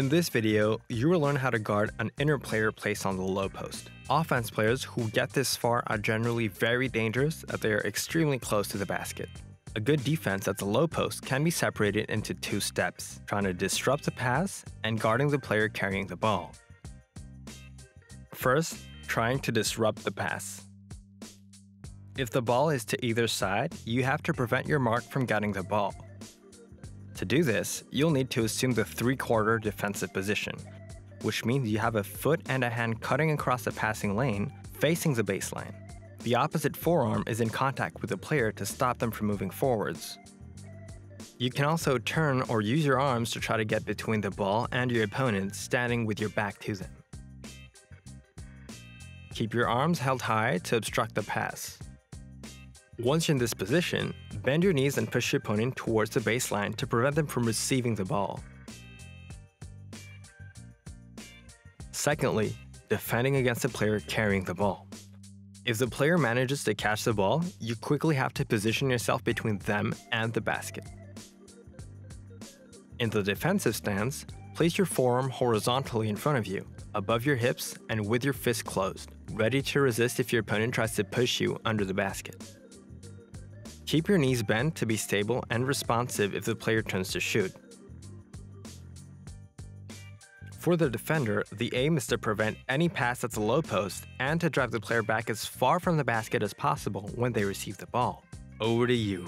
In this video, you will learn how to guard an inner player placed on the low post. Offense players who get this far are generally very dangerous as they are extremely close to the basket. A good defense at the low post can be separated into two steps, trying to disrupt the pass and guarding the player carrying the ball. First, trying to disrupt the pass. If the ball is to either side, you have to prevent your mark from getting the ball. To do this, you'll need to assume the three-quarter defensive position, which means you have a foot and a hand cutting across the passing lane, facing the baseline. The opposite forearm is in contact with the player to stop them from moving forwards. You can also turn or use your arms to try to get between the ball and your opponent, standing with your back to them. Keep your arms held high to obstruct the pass. Once you're in this position, bend your knees and push your opponent towards the baseline to prevent them from receiving the ball. Secondly, defending against the player carrying the ball. If the player manages to catch the ball, you quickly have to position yourself between them and the basket. In the defensive stance, place your forearm horizontally in front of you, above your hips and with your fist closed, ready to resist if your opponent tries to push you under the basket. Keep your knees bent to be stable and responsive if the player turns to shoot. For the defender, the aim is to prevent any pass at the low post and to drive the player back as far from the basket as possible when they receive the ball. Over to you.